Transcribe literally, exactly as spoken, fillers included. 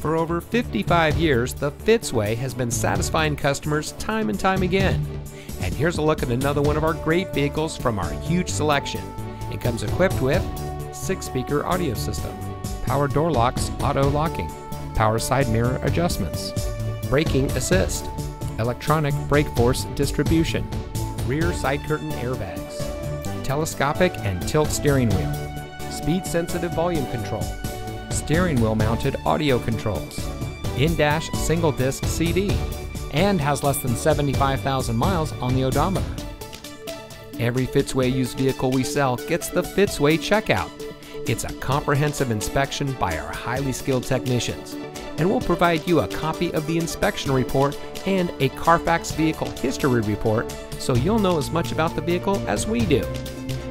For over fifty-five years, the Fitzway has been satisfying customers time and time again. And here's a look at another one of our great vehicles from our huge selection. It comes equipped with six-speaker audio system, power door locks auto locking, power side mirror adjustments, braking assist, electronic brake force distribution, rear side curtain airbags, telescopic and tilt steering wheel, speed-sensitive volume control, steering wheel mounted audio controls, in-dash single disc C D, and has less than seventy-five thousand miles on the odometer. Every Fitzway used vehicle we sell gets the Fitzway checkout. It's a comprehensive inspection by our highly skilled technicians, and we'll provide you a copy of the inspection report and a Carfax vehicle history report so you'll know as much about the vehicle as we do.